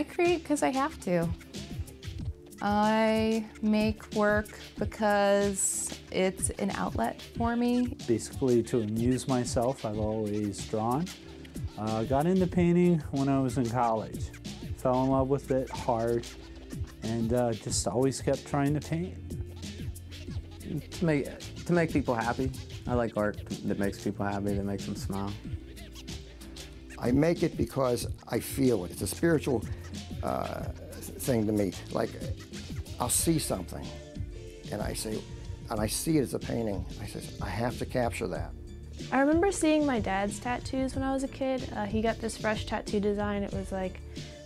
I create because I have to. I make work because it's an outlet for me. Basically to amuse myself, I've always drawn. Got into painting when I was in college. Fell in love with it hard and just always kept trying to paint. To make people happy. I like art that makes people happy, that makes them smile. I make it because I feel it. It's a spiritual thing to me. Like, I'll see something, and I see it as a painting. I say, I have to capture that. I remember seeing my dad's tattoos when I was a kid. He got this fresh tattoo design. It was like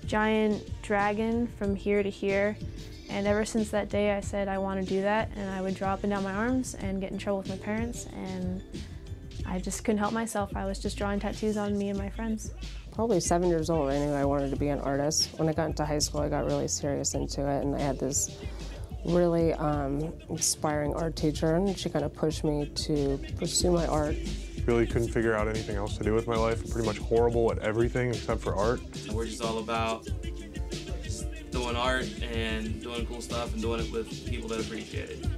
giant dragon from here to here. And ever since that day, I said I want to do that, and I would draw up and down my arms and get in trouble with my parents, and I just couldn't help myself. I was just drawing tattoos on me and my friends. Probably 7 years old, I knew I wanted to be an artist. When I got into high school, I got really serious into it, and I had this really inspiring art teacher, and she kind of pushed me to pursue my art. Really couldn't figure out anything else to do with my life. I'm pretty much horrible at everything except for art. We're just all about doing art and doing cool stuff and doing it with people that appreciate it.